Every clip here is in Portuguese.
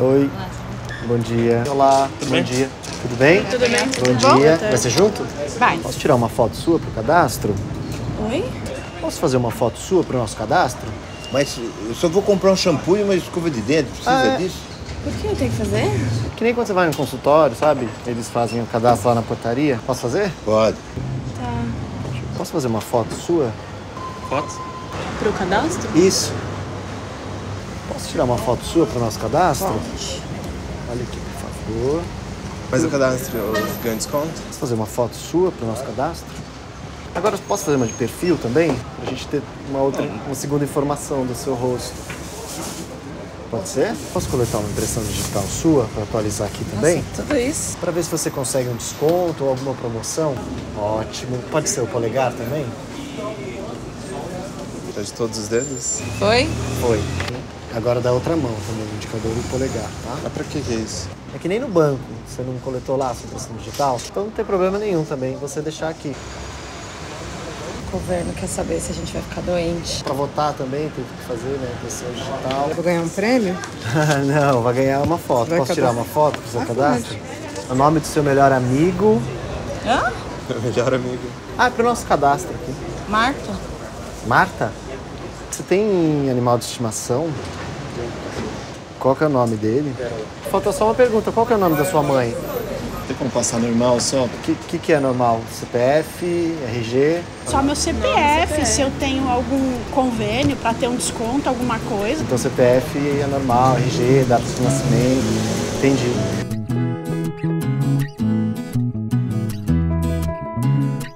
Oi. Bom dia. Olá. Bom dia. Tudo bem? Tudo bem. Bom dia. Vai ser junto? Vai. Posso tirar uma foto sua pro cadastro? Oi? Posso fazer uma foto sua pro nosso cadastro? Mas eu só vou comprar um shampoo e uma escova de dente. Precisa disso? Por que eu tenho que fazer? Que nem quando você vai no consultório, sabe? Eles fazem o cadastro lá na portaria. Posso fazer? Pode. Tá. Posso fazer uma foto sua? Foto? Pro cadastro? Isso. Posso tirar uma foto sua pro nosso cadastro? Pode. Olha aqui, por favor. Mas o cadastro ganha desconto? Posso fazer uma foto sua pro nosso cadastro? Agora, posso fazer uma de perfil também? Pra gente ter uma segunda informação do seu rosto. Pode ser? Posso coletar uma impressão digital sua pra atualizar aqui também? Nossa, tudo isso. Pra ver se você consegue um desconto ou alguma promoção. Ótimo. Pode ser o polegar também? É de todos os dedos? Foi? Foi. Agora da outra mão também, o indicador do polegar, tá? Mas pra que é isso? É que nem no banco. Você não coletou lá a sua impressão digital? Então não tem problema nenhum também você deixar aqui. O governo quer saber se a gente vai ficar doente. Pra votar também, teve que fazer, né? Impressão digital. Eu vou ganhar um prêmio? Não, vai ganhar uma foto. Posso tirar uma foto pro seu cadastro? O nome do seu melhor amigo. Hã? Meu melhor amigo. Ah, é pro nosso cadastro aqui. Marta. Marta? Você tem animal de estimação? Qual que é o nome dele? Falta só uma pergunta. Qual que é o nome da sua mãe? Tem como passar normal só? O que é normal? CPF, RG? Só meu CPF, se eu tenho algum convênio para ter um desconto, alguma coisa. Então CPF é normal, RG, data de nascimento, entendi.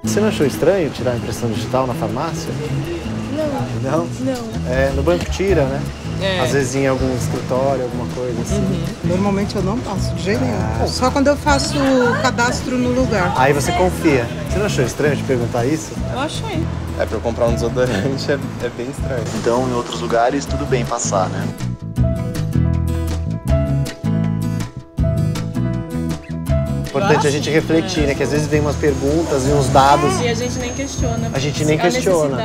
Você não achou estranho tirar a impressão digital na farmácia? Não. Não? Não. É, no banco tira, né? É. Às vezes em algum escritório, alguma coisa assim. Uhum. Normalmente eu não faço, de jeito nenhum. Só quando eu faço o cadastro no lugar. Aí você confia. Você não achou estranho te perguntar isso? Eu achei. É, pra eu comprar um desodorante é bem estranho. Então, em outros lugares, tudo bem passar, né? Importante a gente refletir, né? Que às vezes vem umas perguntas e uns dados. E a gente nem questiona. A gente nem questiona.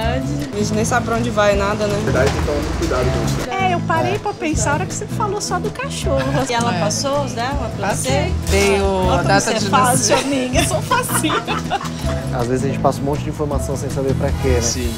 A gente nem sabe pra onde vai nada, né? Na verdade, então, cuidado com isso. É, eu parei pra pensar a hora que você falou só do cachorro. E ela passou os dela? Passei. Veio a data de nascer. Fácil, amiga. Eu sou facinha. Às vezes a gente passa um monte de informação sem saber pra quê, né? Sim.